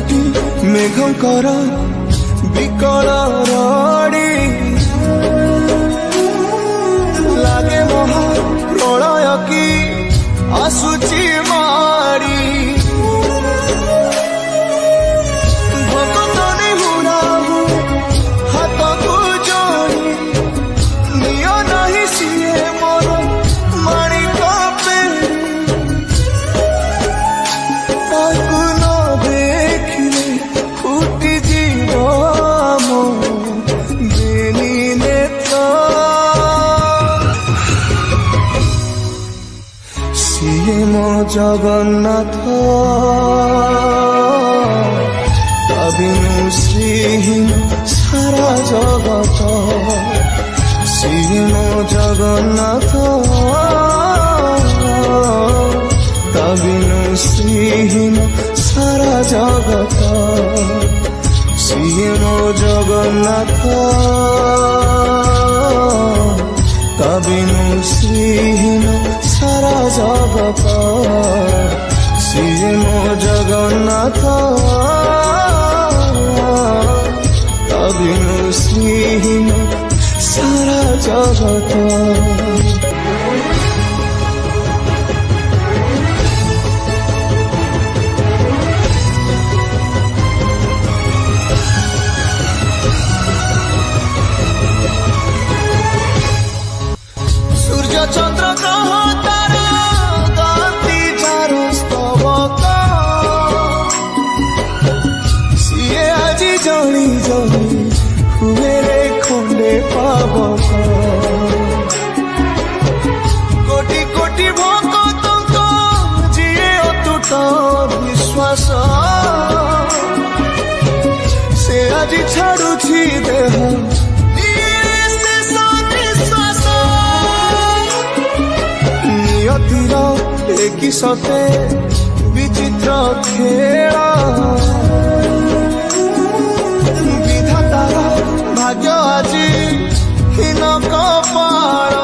জ্যোতি মেঘঙ্কর বিকল রড়ি লাগে মহা প্রলয় কি আসুচি মারি जगन्नाथ तबिनु श्रीहीन सारा जगत श्रीमो जगन्नाथ तबिनु श्रीहीन सारा जगत श्रीमो जगन्नाथ तबिनु श्रीहीन सारा जगत श्री मो जगन्नाथ तबिनु श्रीहीन सारा जगत छाड़ुछी देह निश्वास नियतिर एक सते विचित्र खेल विधातार भाग्य आज हीन कपाल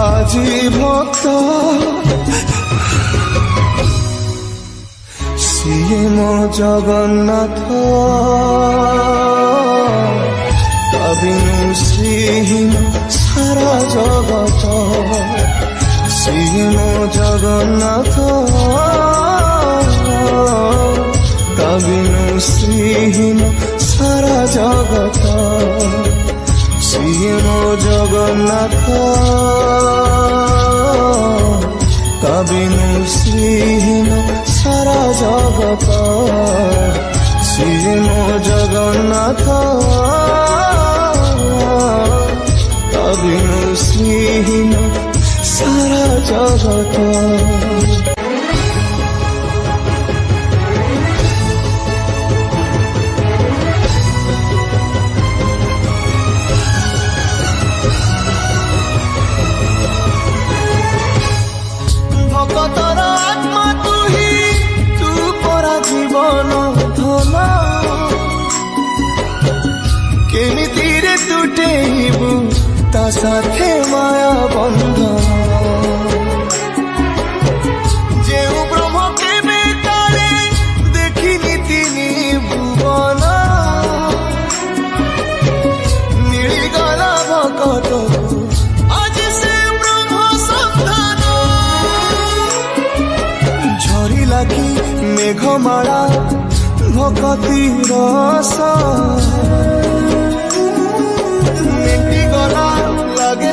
आजी भक्त सीए मो जगन्नाथ तबिनु श्रीहीन सारा जगत सीए मो जगन्नाथ तबिनु श्रीहीन सारा जगत श्री मो जगन्नाथ तबिनु श्रीहीन सारा जगत श्री मो जगन्नाथ तबिनु श्रीहीन सारा जगत साथे माया बंधन जे ब्रह्म के बेतारे देखी नीति भुवन मिली गला भगत आज से ब्रह्म संधान झरी लागी मेघमाला भगती रस लागे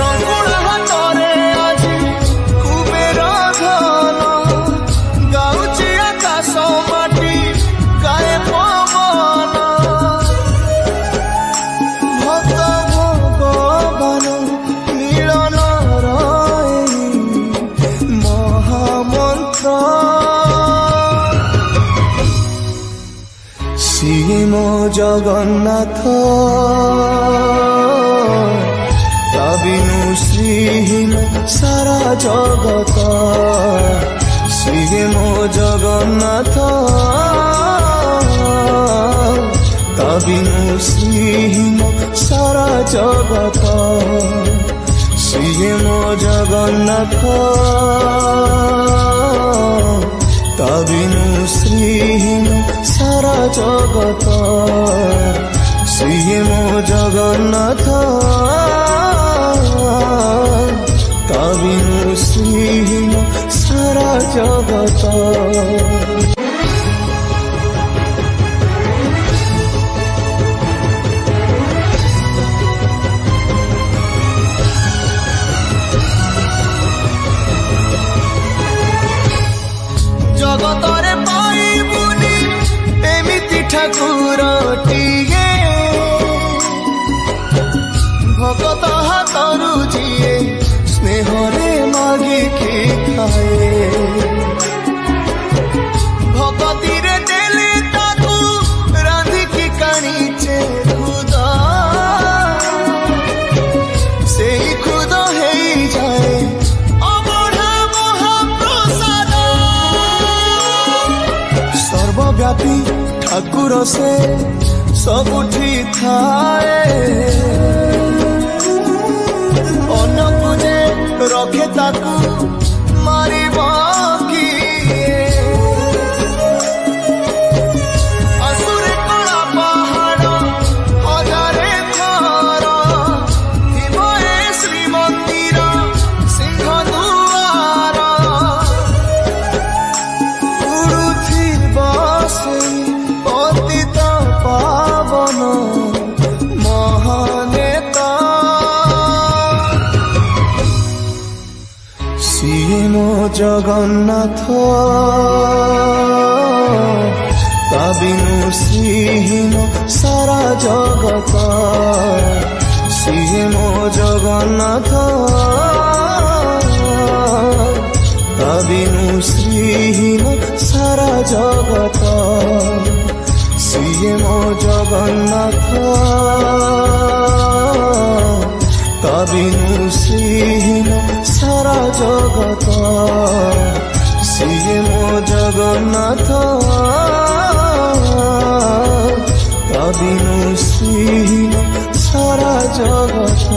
रंगुल हाथरे आज कुबेर धन गाउची आकाश माटी गाए पवन भक्त भगवान मिलन रहे महामंत्र ভীম জগন্নাথ তাবিনু শ্রীহীন সারা জগত। শ্রী ভীম জগন্নাথ তাবিনু শ্রীহীন সারা জগত। শ্রী ভীম জগন্নাথ ताबिनु श्रीहीन सारा जगत। श्री मो जगन्नाथ ताबिनु श्रीहीन सारा जगत। ठाकुर भगत हाथरू जीए स्नेह रे मागिकी खाए भगती रे देले ताकू राधिकी कानीचे खुद से खुद है जाए अबढ़ा महाप्रसाद सर्वव्यापी ठाकुर से सबुठी थाए अन्नपुजे रखे ताकू मारी बाकी असुरे कड़ा पहाड़ हजारे थार दिवए श्री मंदिर सिंह दुआर उड़ुथी बसे जगन्नाथ ताबिनु श्रीहीन सारा जगत। श्री मो जगन्नाथ ताबिनु श्रीहीन सारा जगत। श्री मो जगन्नाथ ताबिनु श्रीहीन सारा जगत। श्री मो जगन्नाथ ताबिनु श्रीहीन सारा जगत।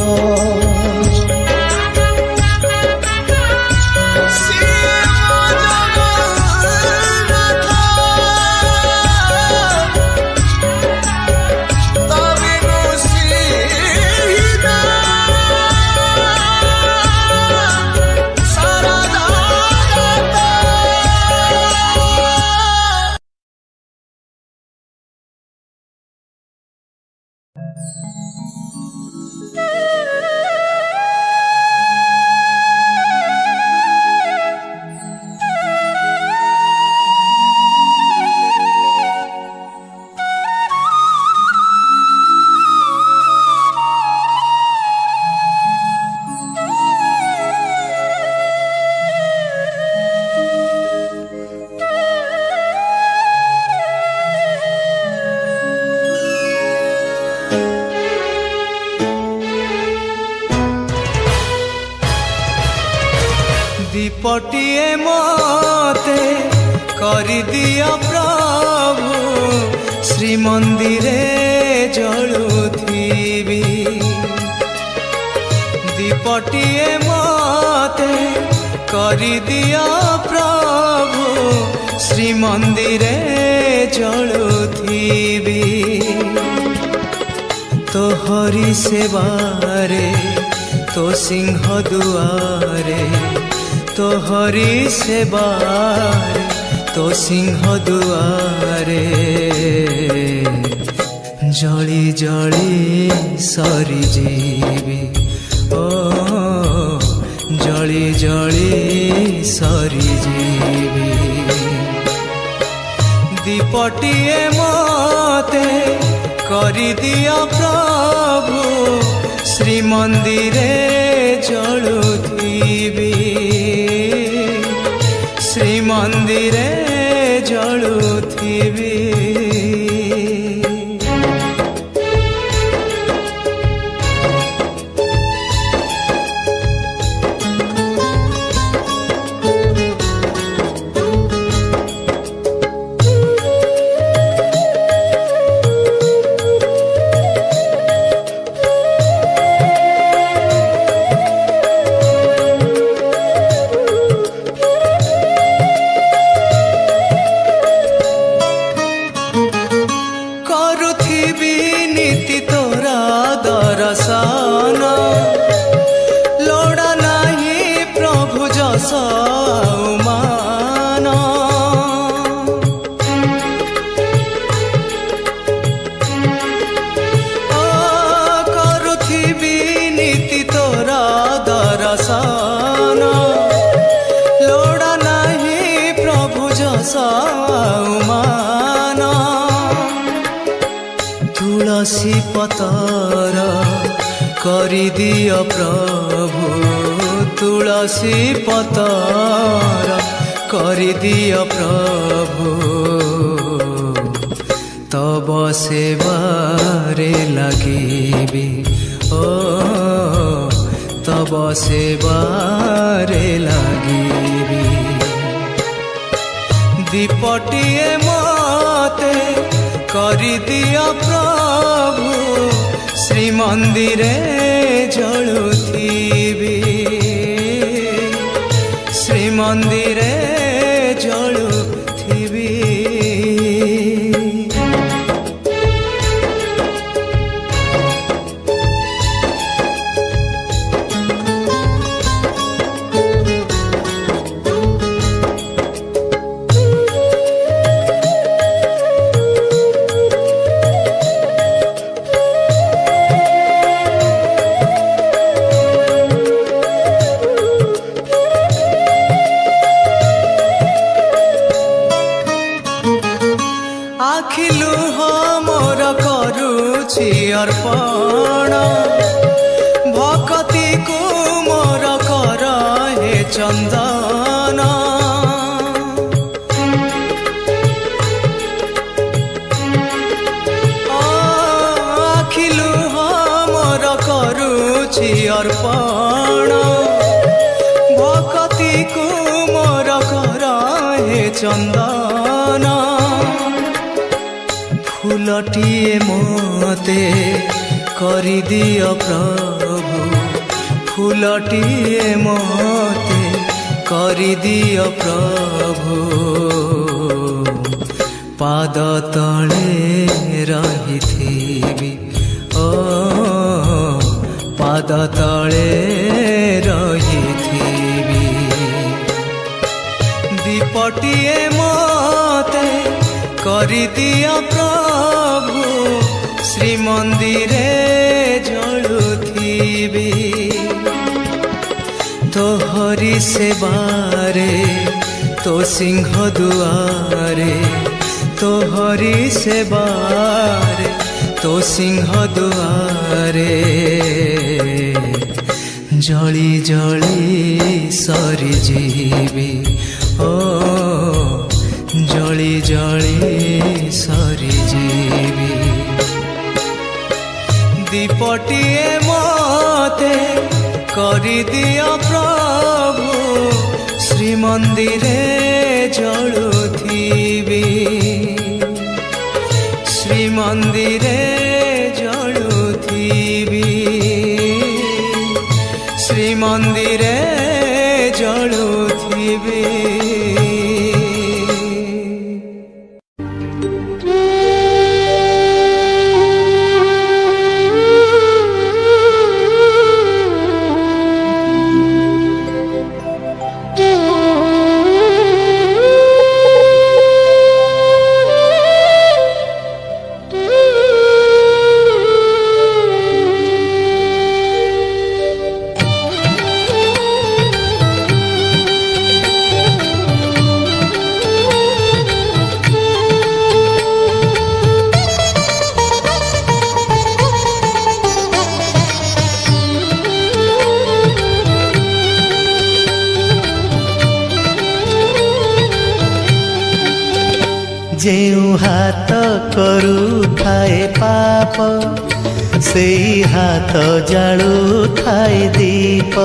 दीपटिए मते करि दियो प्रभु श्री मंदिरे जलुथिबी दीपटिए मते करि दियो प्रभु श्री मंदिरे जलुथिबी तोहरी सेवारे तो सिंह दुआरे तोहरी सेवारे तो सिंह दुआरे जली जली सरी जीवी ओ जली जली सरी जीवी दीपटिए मते करि दियो प्रभु श्री मंदिरे जलुथिबी श्री मंदिरे जलुथिबी। आसी पतारा करी दिया प्रभु, तुलसी पतारा करी दिया प्रभु। तब सेवारे लगीबी ओ, तब सेवारे लगीबी। दीपटिए मते करी दिया प्रभु, श्री मंदिरे जलुथिबी, श्री मंदिरे जलुथिबी। भक्ति को मोर कर हे चंदन, आखिलु हमर करूछि अर्पण, भक्ति को मोर कर हे चंदन। फूलटिए मते करी दिया प्रभु, फूलटिए मते करी दिया प्रभु। पाद तले रही थी ओ, पाद तले रही थी। दीपटिए मते करी दिया प्रभु, श्री मंदिरे जलुथिबी, तोहरी सेवारे तो सिंह दुआरे, तोहरी सेवारे तो सिंह दुआरे। जली जली सरी जीवी ओ, जली जली सरी जीवी। दीपटिए मते करी दिया प्रभु, श्री मंदिरे जलुथिबी, श्री मंदिरे जलुथिबी, श्री मंदिरे जलुथिबी। जेउ हाथ करू थाए पाप, सेई हाथ जालू थाए दीप।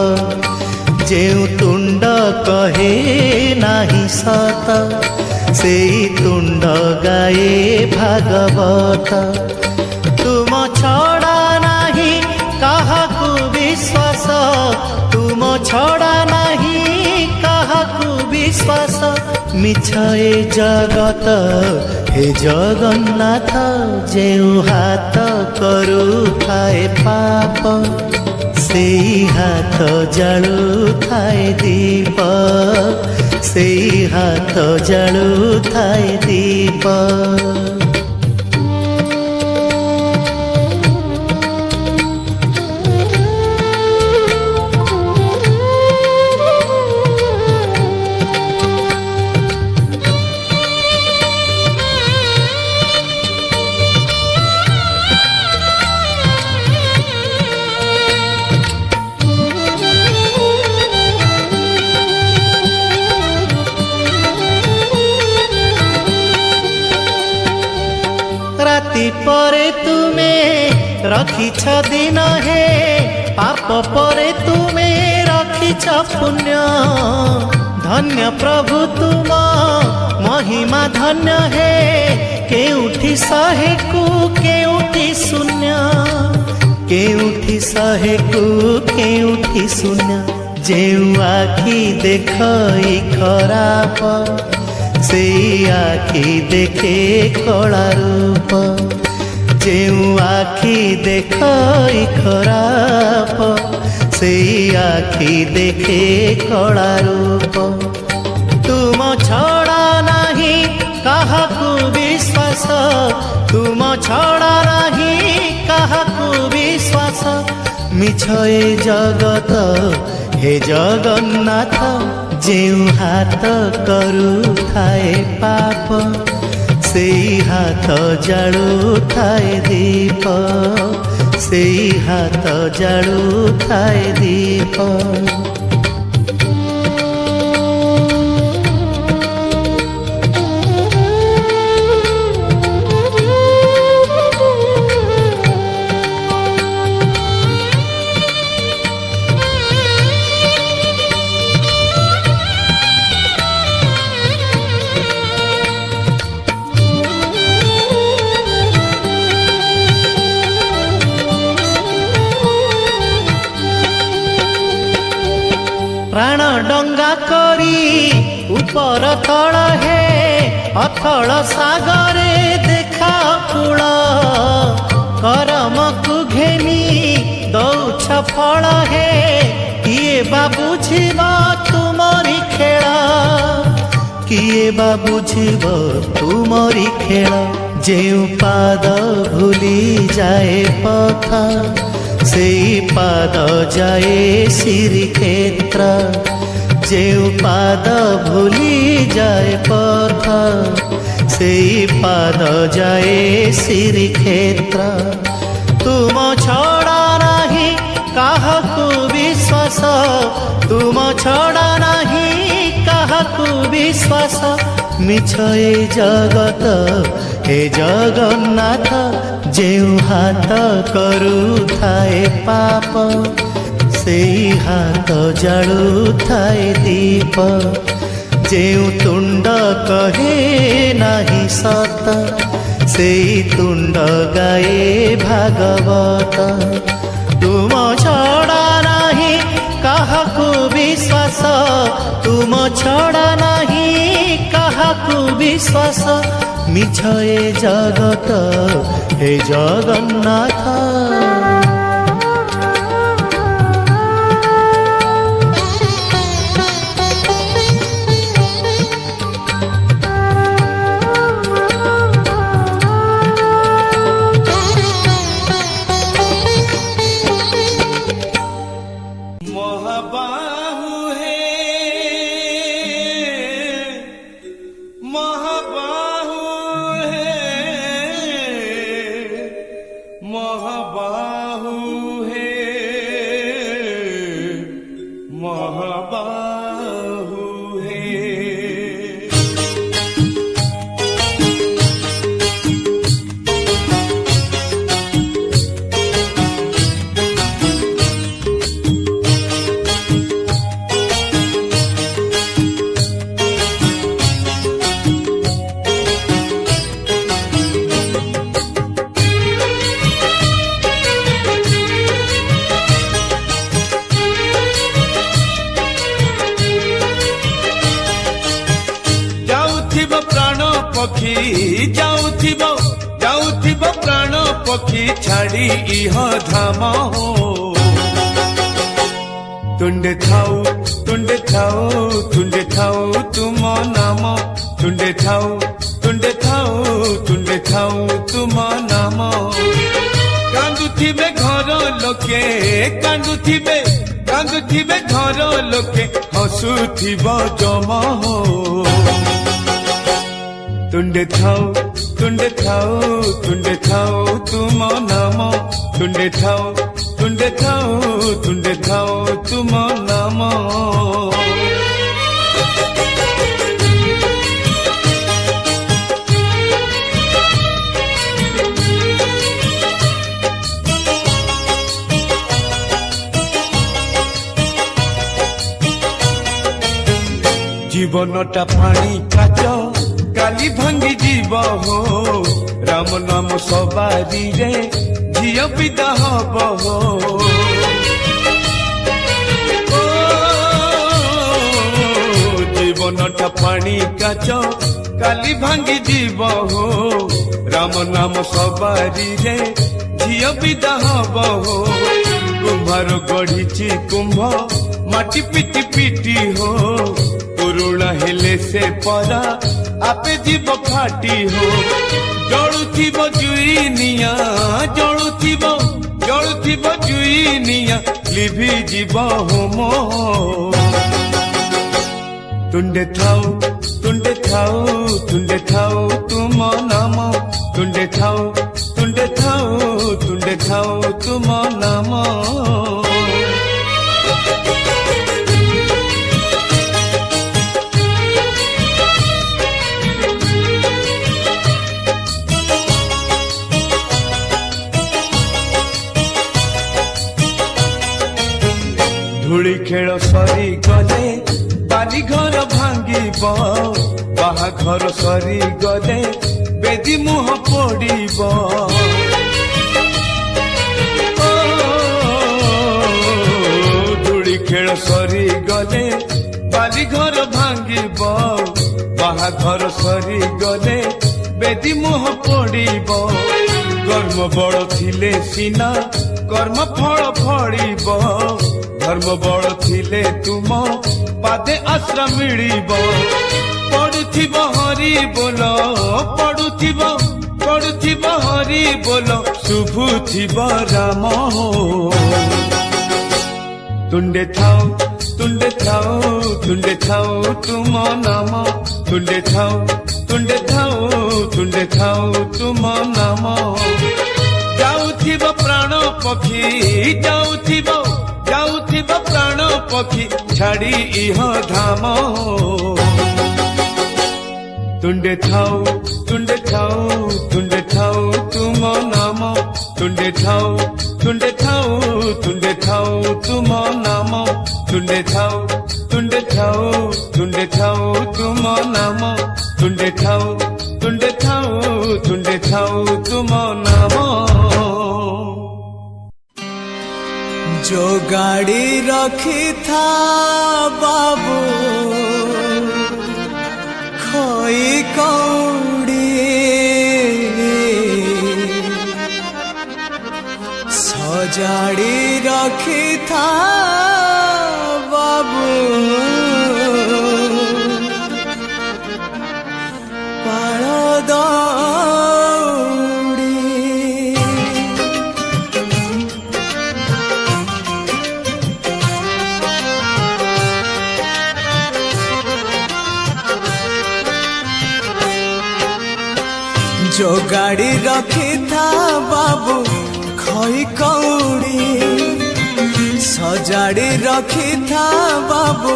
जेउ तुंड कहे नाही सत, सेई तुंड गाए भागवत। तुम छड़ा नाही काहाकू विश्वास, तुम छड़ा नाही काहाकू विश्वास। मिछाए जगत हे जगन्नाथ, जेउ हाथ करू थाए पाप, सेई हाथ जालू थाए दीप, सेई हाथ जालू थाए दीप। ରାତି ପରେ ତୁମେ ରଖିଛ ଦିନ ହେ ପାପ ପରେ ତୁମେ ରଖିଛ ପୁଣ୍ୟ ଧନ୍ୟ ପ୍ରଭୁ ତୁମ ମହିମା ଧନ୍ୟ ହେ କେଉଁଠି ଶହେକୁ କେଉଁଠି ଶୂନ୍ୟ केउठी सहे को केउठी सुना जेउ आखी देख खराब से आखी देखे कला रूप जेउ आखी देख खराब से आखी देखे कला रूप तुम छड़ा नहीं काहाकू विश्वास तुम छड़ा नहीं काहाकू विश्वास मिछ ए जगत हे जगन्नाथ जेउ हाथ करू थाए पाप से हाथ जाड़ू थाए दीप से हाथ जाड़ू थाए दीप प्राण डंगा करी ऊपर तल है अथल सागरे देखा कूल करम को घेमी दौछ फल है किए बा बुझीब तुमरी खेल किए बा बुझीब तुमरी खेल जेउ पाद भूली जाए पथा से पाद जाए श्री क्षेत्र जेउ पाद भूली जाए पथ से पाद जाए श्री क्षेत्र तुम छड़ा नहीं काहकू विश्वास तुम छड़ा नहीं काहकू विश्वास मिछ ए जगत हे जगन्नाथ जेउ हाथ करू थाए पाप से हाथ जाड़ू थाए दीप जेउ तुंड कहे नहीं सत से तुंड गाए भागवत तुम छड़ा नहीं काहकू विश्वास तुम छड़ा नहीं काहकू विश्वास मिछ ए जगत हे जगन्नाथ। जीवनटा पानी काच काली भांगी जीव हो राम नाम सवारी रे झिया पिता हब हो जीवनटा पानी काच काली भांगी जीव हो राम नाम सवारी रे झिया पिता हब हो कुम्हार गढ़ी कुंभ माटी पिटी पिटी हो पुरुणा हेले से परा आपे जीव फाटी हो जलुथिबो जुई निया जलुथिबो जुई निया लिभि जीव होमो तुंडे थाऊ तुम नाम तुंडे थाऊ तुम नाम धूली खेल सरी गले बाली घर भांगी बाहाघर सरी गले बेदी मुह पड़ब धूली खेल सरी गले बाली घर भांगी बाहाघर सरी गले बेदी मुह पड़ब कर्म बड़ थिले सीना कर्म फल फड़ब धर्म बड़ थिले तुम पादे आश्रा मिलिब पड़ुथिबो हरि बोल पड़ुथिबो हरि बोल शुभुथिबो राम तुंडे थाऊ तुम नाम तुंडे थाऊ तुम नाम जाउथिबो प्राण पक्षी जाउथिबो प्राण पक्षी छाड़ी इह धाम तुंडे थाऊ तुम नाम तुंडे थाऊ तुम नाम तुंडे थाऊ तुम नाम तुंडे थाऊ तुम नाम जो गाड़ी रखी था बाबू खोई कौड़ी सजाड़ी रखी था बाबू पाड़ जो गाड़ी रखी था बाबू खोई कौड़ी सजाड़ी रखी था बाबू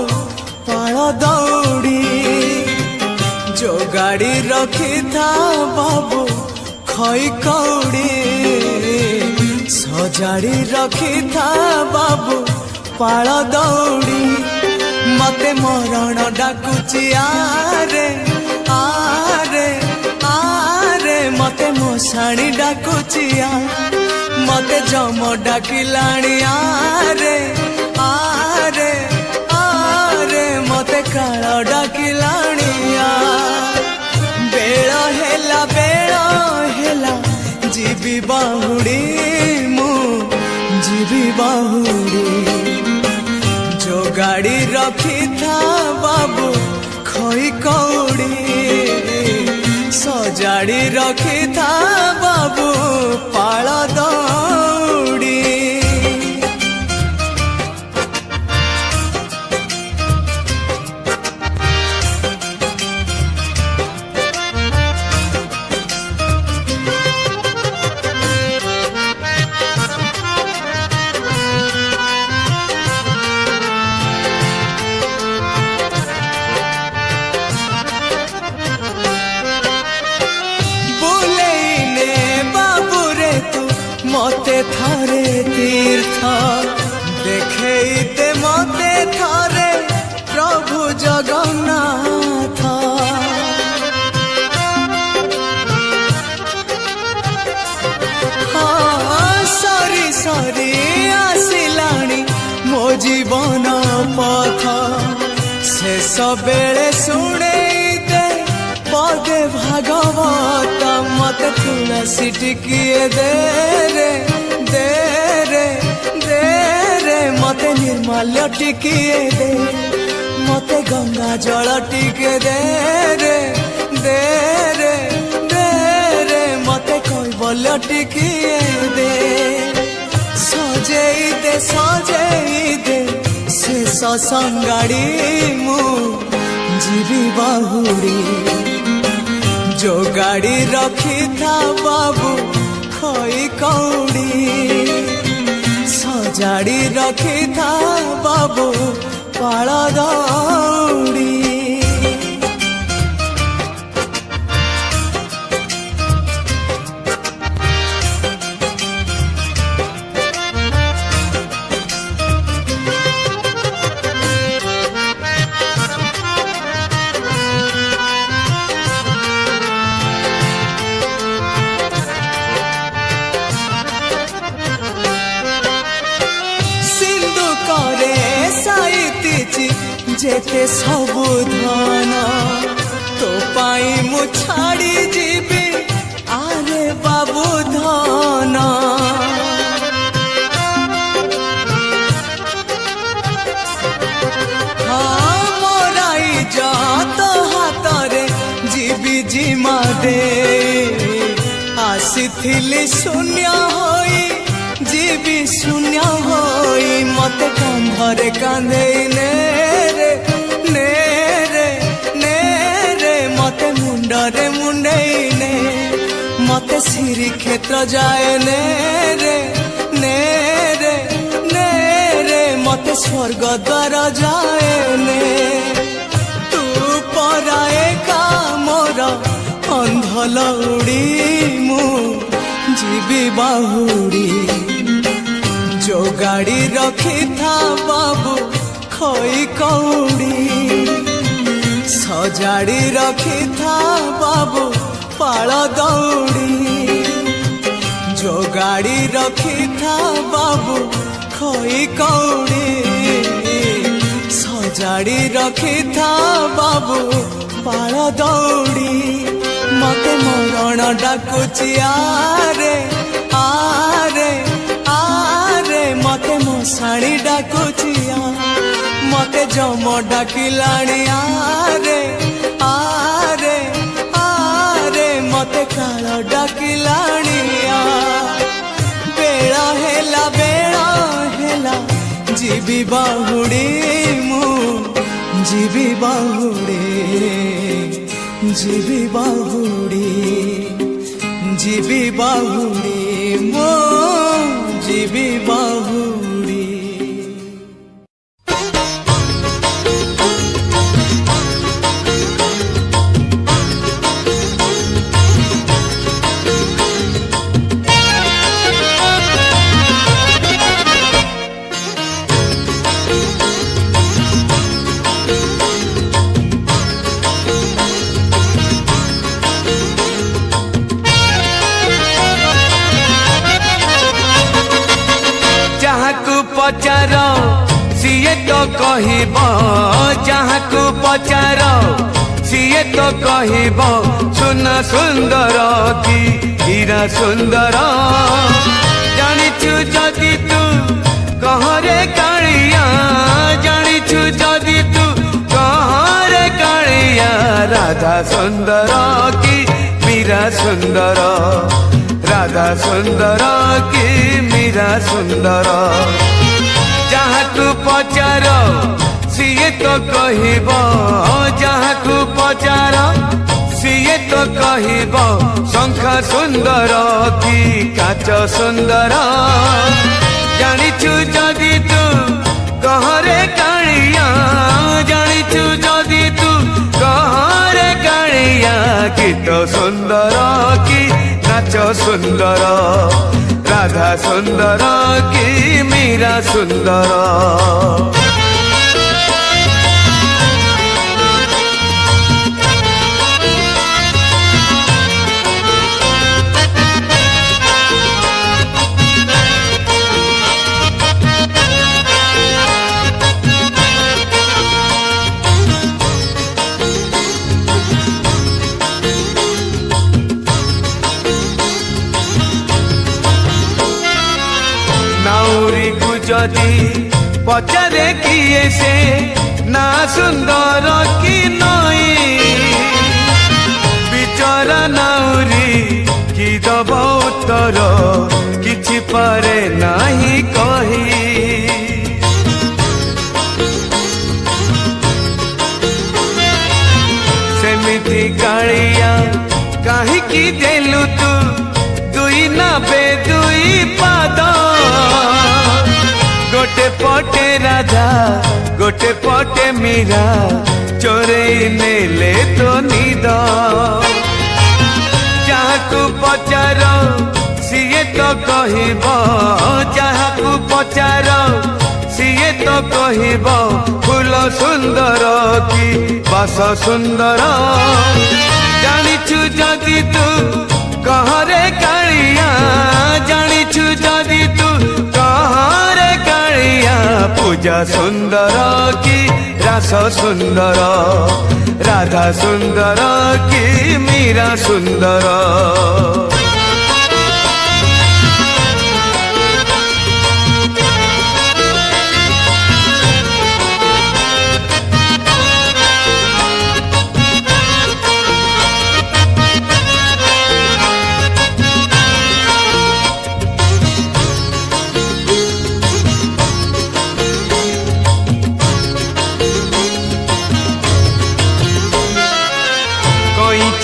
पाल दौड़ी जो गाड़ी रखी था बाबू खोई कौड़ी सजाड़ी रखी था बाबू पाल दौड़ी मते मरण डाकुची आरे आरे मते मोसाणी डाकुचिया मते जम डाकिलाणी आरे आरे आरे मते काल डाकिलाणिया बेल हेला जीवी बाहुड़ी जो गाड़ी रखी था बाबू खोई कौड़ी सजाड़ी रखी था बाबू पाल दौड़ी थारे तीर्थ देखे मते थारे प्रभु जगन्नाथ। से सबेले सुने पदे भागवत मत तुलसी टिकिए दे रे दे रे दे रे मत निर्मल्य टिकिए दे मत गंगा जल टिके दे रे दे रे दे रे मत कैवल्य टिकिए दे सजई दे शेष संगाड़ी मु जीवी बाहुरी जो गाड़ी रखी था बाबू खोई कौड़ी सजाड़ी रखी था बाबू पाला दौड़ी जेते सबु धन तो पाई मु छाड़ी जीवी आरे बाबू धन हाँ मोराई जात हातरे जीवी जीमा दे आसी थिली शून्य होई जीवी शून्य होई मत कंधरे कांधे ने रे मुंडे ने मत श्री क्षेत्र जाए ने रे मत स्वर्ग द्वार जाए ने तू पराए का मोर अंध लौड़ी मु जीवी बाहुरी जो गाड़ी रखी था बाबू खोई कौड़ी सजाड़ी रखी था बाबू पाला दौड़ी जो गाड़ी रखी था बाबू खोई कौड़ी सजाड़ी रखी था बाबू पाला दौड़ी मते मरण डाकुची आरे आरे आरे मते मशाणी डाकुची मते जम डाकिलाणी आरे आरे आरे मते काल डाकिलाणी बेला हेला जीवी बाहुड़ी मु जीवी बाहुड़ी जीवी बाहुड़ी जीवी बाहुड़ी मु जीवी बाहुड़ी सुना सुंदर की हीरा सुंदर जानिछु जदि तू कहरे कालिया जानिछु जदि तू कहरे कालिया राधा सुंदर की मीरा सुंदर राधा सुंदर की मीरा सुंदर जहाँ तू पचार सीए तो कहब जहाँ तू पचार सीए तो कहब शंख सुंदर की काच सुंदर जानिछु जदि तू कहरे कालिया जानिछु जदि तू कहरे कालिया गीत सुंदर की नाच सुंदर राधा सुंदर की मीरा सुंदर जदि पचारे किए से ना सुंदर कि नई बिचारा नाउरी कि दब उत्तर किछि पारे नाही कही। सेमिति कालिया काहे कि देलु तू दुई ना बे दुई पाद गोटे पटे राजा गोटे पटे मीरा चोरई नेले तो निद जाकू पचार सीए तो कहब जाकू पचार सीए तो कहब फूल सुंदर की बास सुंदर जानिछु जदि तू कहरे कालिया जानिछु जदि तू कहरे कालिया पूजा सुंदर की रास सुंदर राधा सुंदर की मीरा सुंदर।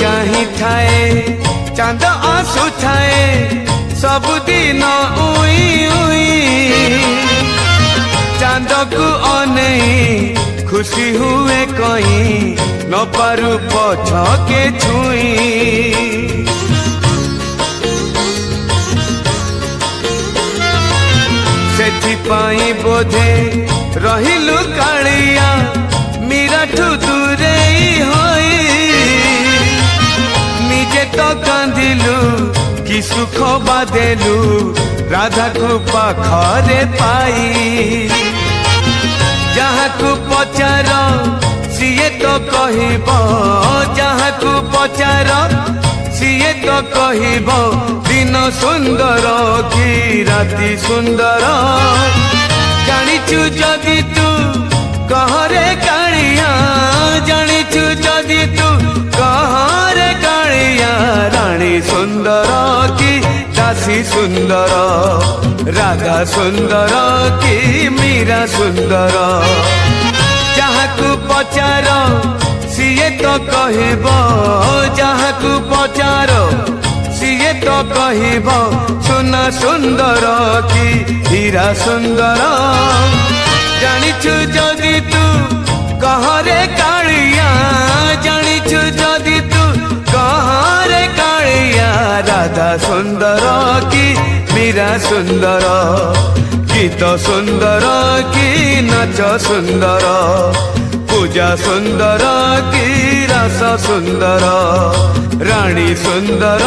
चाही थाए चांद आसु थाए सबुदिन उई उई चांद को अनई खुशी हुए कहीं न पारू पछ के छुई। सेथि पाई बोधे रहिलु कालिया मीराठू दूरेई होई निजे तो कांदिलु कि सुख बादेलु राधा को पाखरे पाई जहाँ को पचार सीए तो कहब जहाँ को पचार सीए तो कहब दिन सुंदर की राति सुंदर जानिछु जदि तू कहरे कालिया जानिछु जदि तू कहरे कालिया रानी सुंदर की दासी सुंदर राधा सुंदर की मीरा सुंदर जहाँकू पचार सीए तो कहब जहाँकू पचार सीए तो कहब सुना सुंदर की हीरा सुंदर जानिछु जदि तू कहरे कालिया जानिछु जदि तू कहरे कालिया राधा सुंदर की मीरा सुंदर गीत सुंदर की नाच सुंदर पूजा सुंदर की रस सुंदर रानी सुंदर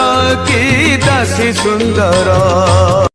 की दासी सुंदर।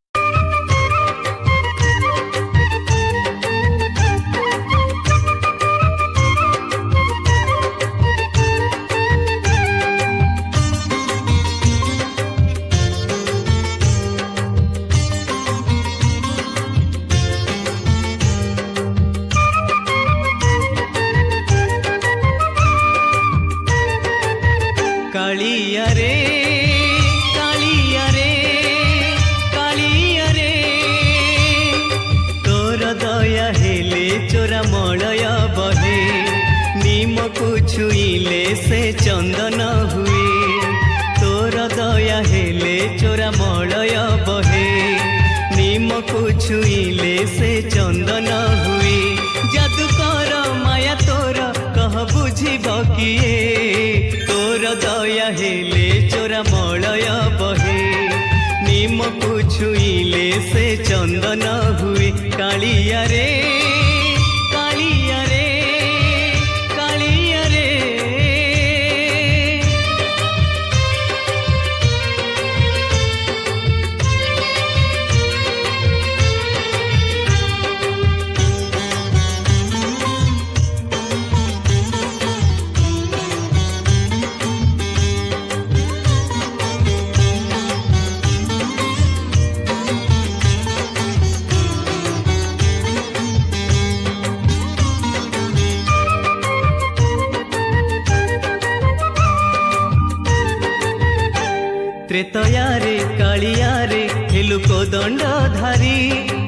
प्रेतयारे कालियारे हेलु को दंडधारी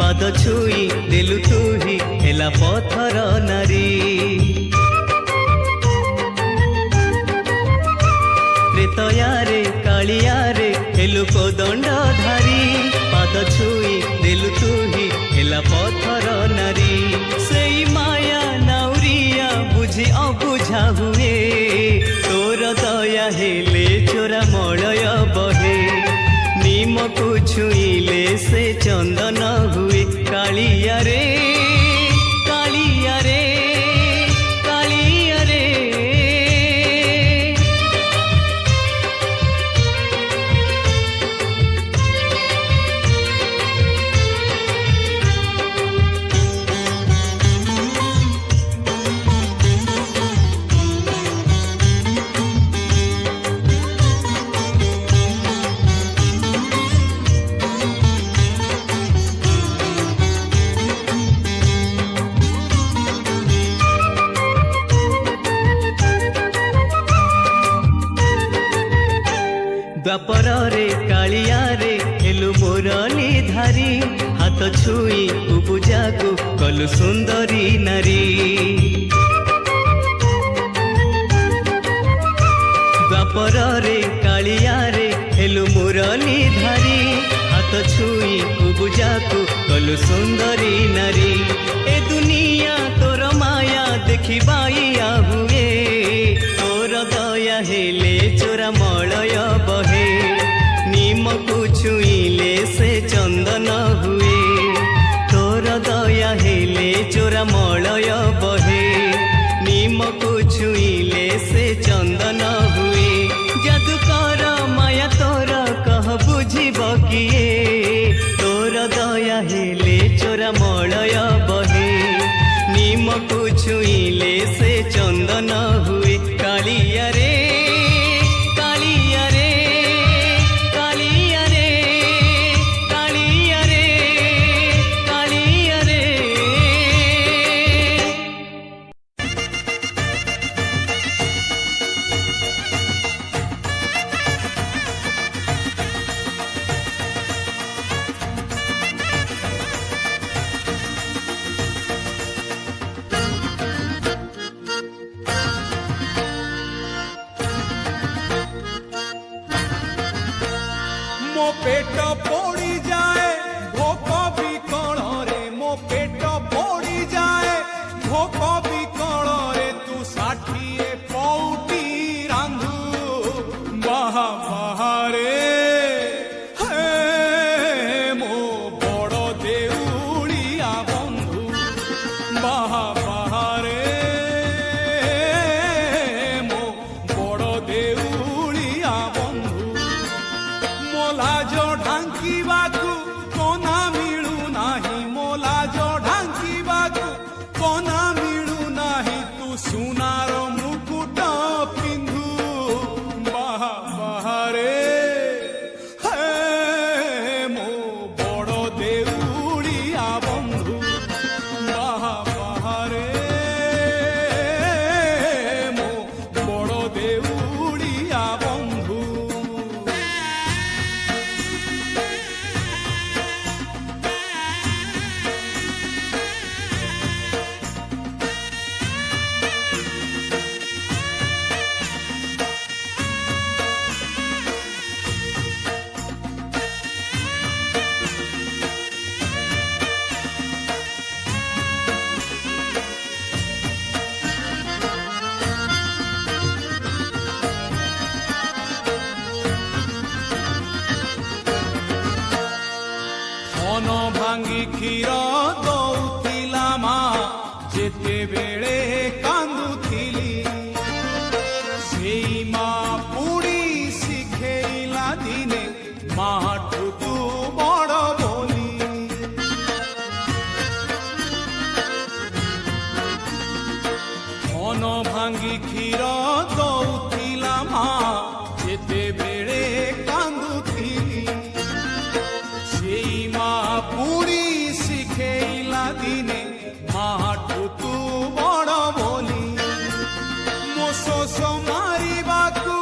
पाद छुई देलु तू ही हेला पथर नारी प्रेतयारे कालियारे हेलु को दंडधारी पाद छुई देलु तू ही हेला पथर नारी सेई माया नाउरिया बुझी अबुझा हुए तोर दया हेले चोरा मलय बहे निमकु छुईले से चंदन हुए कालिया रे कालिया रे कालिया रे द्वापर रे कालिया रे हेलु मुरली धारी हाथ छुई उबुजा को कलु सुंदरी नारी द्वापर रे कालिया रे हेलु मुरली धारी हाथ छुई उबुजा को कलु सुंदरी नारी ए दुनिया तोर माया देखी बाईया हुए तोर दया हेले चोरा मलय बहे निमकु छुईले से चंदन हुए तोर दया हेले चोरा मलय बहे निमकु छुईले से चंदन हुए जादू कर माया तोर कह बुझीब किए तोर दया हेले चोरा मलय बहे निमकु छुईले से चंदन हुए कालिया रे मारी बाकू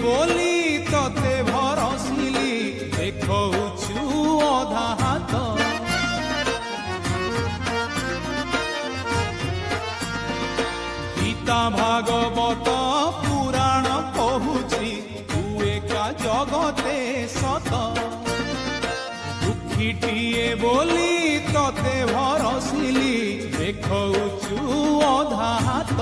बोली ते भरसिली देखौछु अधा हाथ गीता भागवत पुराण कहूची तू एका जगते सत दुखीटीए बोली ते भरसिली देखौछु अधा हाथ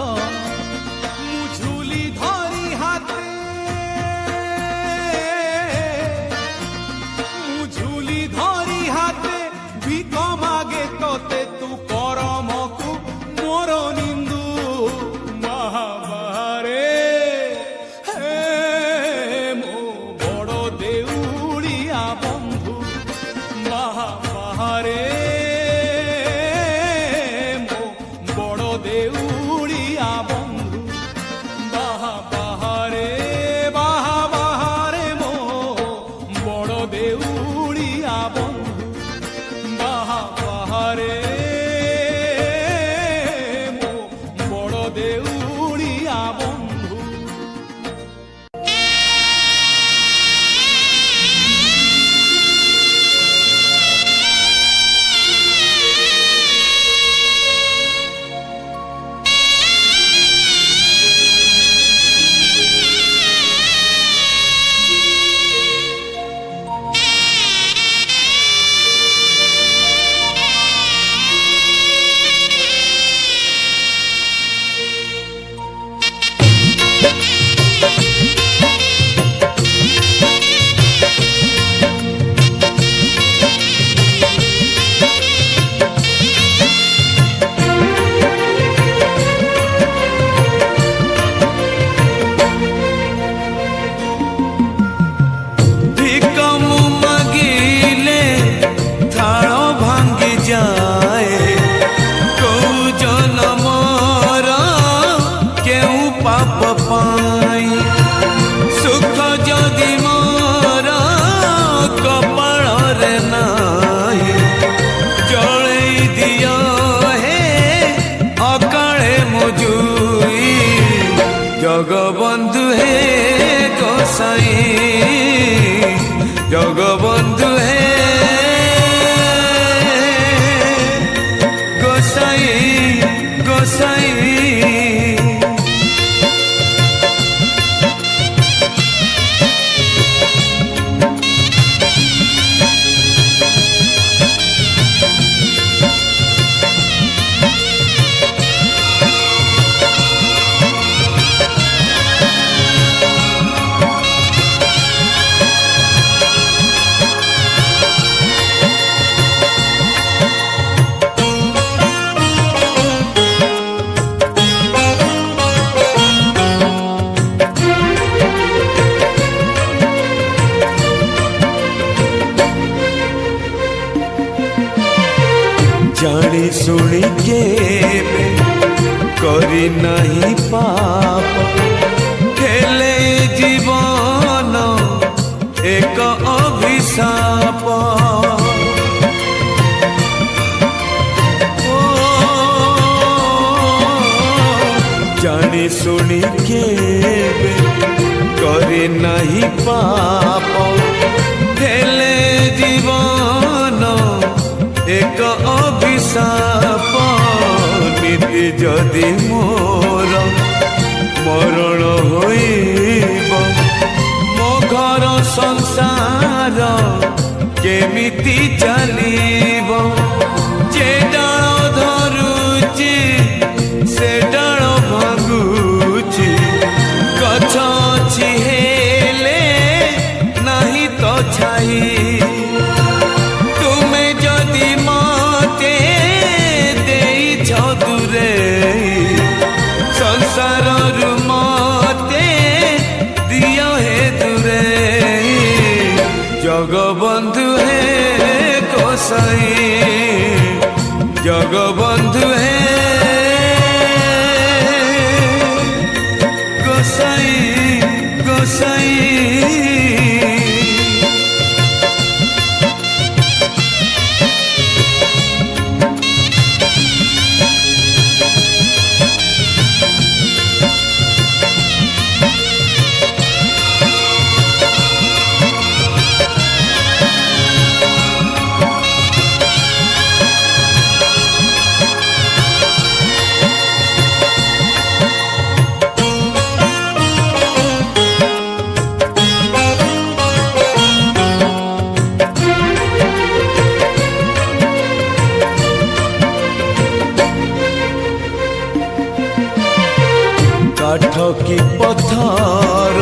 काठ कि पथर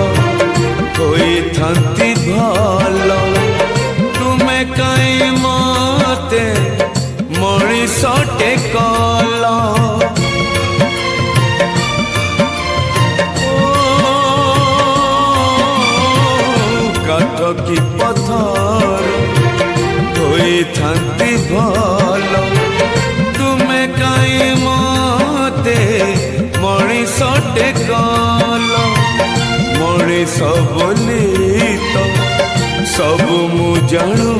कोई थांती भल तुमे कहीं मते मनीषटे कल काठ कि पथर कोई थांती भल तुमे कहीं मते मनीषटे कल मनीष बोली तो सब मु जानू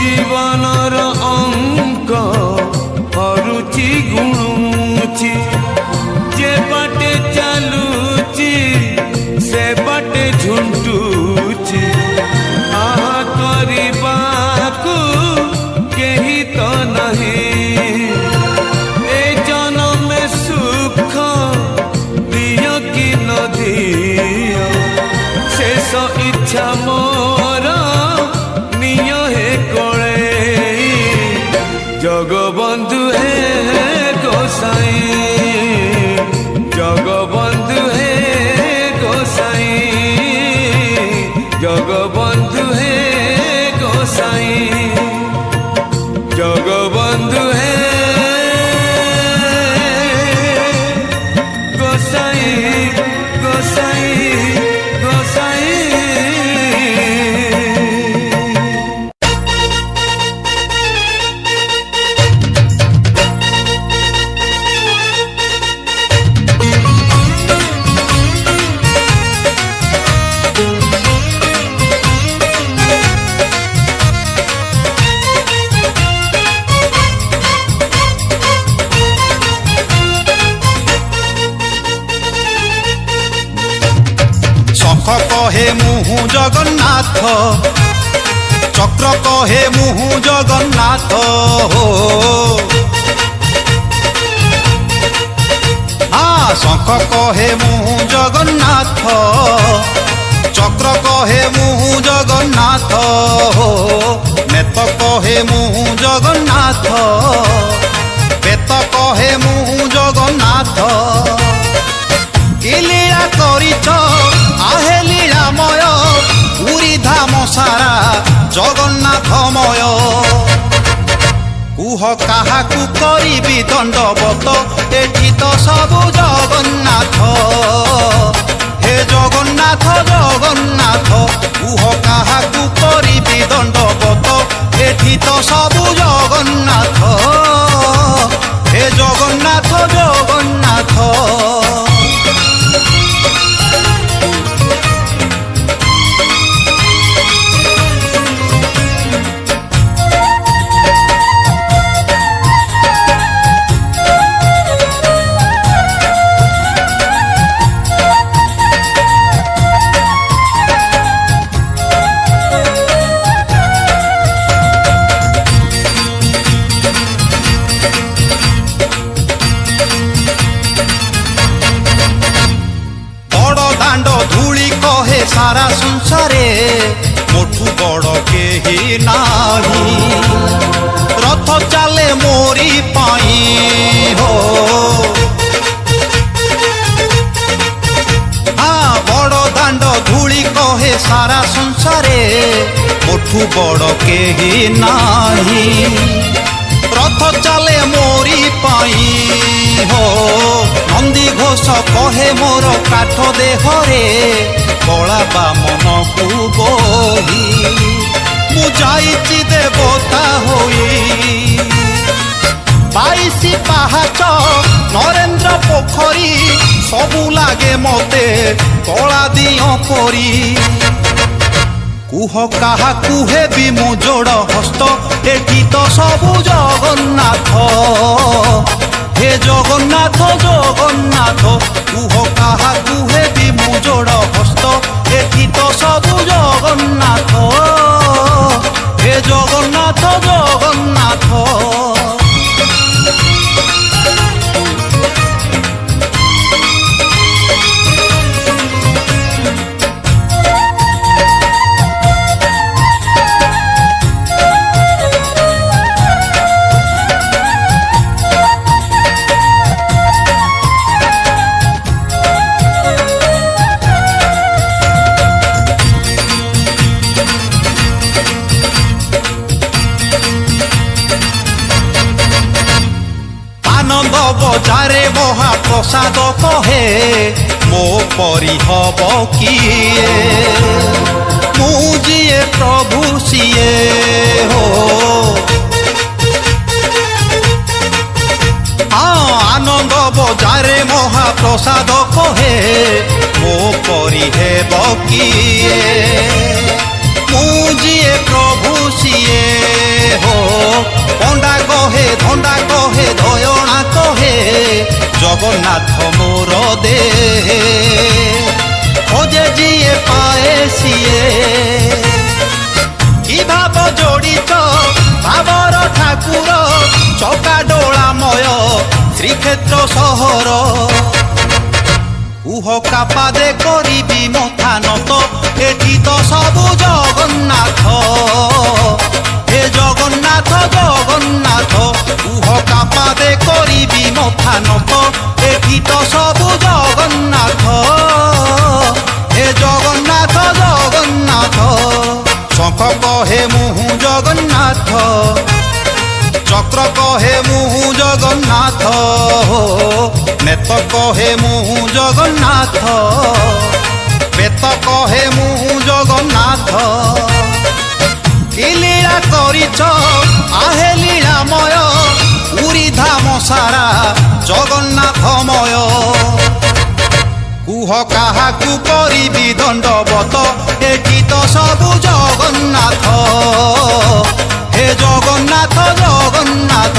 जीवन अंक हरुचि गुणुची जे बाटे चलुची से बाटे झुंटुची आहा करिबाकू केही तो नहीं इच्छा मोर नियो हे कोळे जगबंधु हे गोसाई जगबंधु हे गोसाई जगबंधु हे गोसाई जगबंधु हे गोसाई गोसाई गोसाई जगन्नाथ चक्र कहे मुहु जगन्नाथ हो हाँ शंख कहे मुहु जगन्नाथ चक्र कहे मुहु जगन्नाथ हो नेत कहे मुहु जगन्नाथ बेत कहे मुहु जगन्नाथ लीला करिछ आहे लीलामय पुरी धाम सारा जगन्नाथमय कुह काहाकु करिबि दंडवत एठी तो सबु जगन्नाथ हे जगन्नाथ जगन्नाथ कुह काहाकु करिबि दंडवत एठी तो सबु जगन्नाथ हे जगन्नाथ जगन्नाथ सारा संसारे मोठू बड़ केही नाही रथ चले मोरी पाई हो हाँ बड़ दांड धूली कहे सारा संसारे मोठू बड़ केही नाही रथ चले मोरी पाई हो नंदी घोष कहे मोर काठ देहरे बड़ा बा मन को बोही मु जाइछि देवता होई बाईसी पाहाच नरेंद्र पोखरी सबू लागे मते कला दियो कोरी कुह कहा कुहे भी मु जोड़ हस्त एठी तो सबू जगन्नाथ हे जगन्नाथ जगन्नाथ कुह कहा कुहे भी मु जोड़ एठी तो सबु जगन्नाथ हे जगन्नाथ जगन्नाथ যারে মহাপ্রসাদ কহে মো পরি হব কিয়ে মু যিয়ে প্রভু সিয়ে হো আনন্দ বজারে মহাপ্রসাদ কহে মো পরি হেব কিয়ে মু যিয়ে প্রভু সিয়ে হো धंडा कहे धयणा कहे जगन्नाथ मोर दे खोजे जिए पाए सीए कि भाव जोड़ित भावर ठाकुर चौका डोलामय श्रीक्षेत्र सहर उह कापादे करी मथा नत एठी तो सबु जगन्नाथ हे जगन्नाथ जगन्नाथ उह कापादे करी मथा नत एठी तो सबु जगन्नाथ हे जगन्नाथ जगन्नाथ शंख कहे मुहु जगन्नाथ चक्र कहे मुहु जगन्नाथ नेत कहे मुहु जगन्नाथ बेत कहे मुहु जगन्नाथ लीला करिछ आहे लीलामय उरी धाम सारा जगन्नाथमय कुह काहाकु करिबि दंडवत एठी तो सबु जगन्नाथ हे जगन्नाथ जगन्नाथ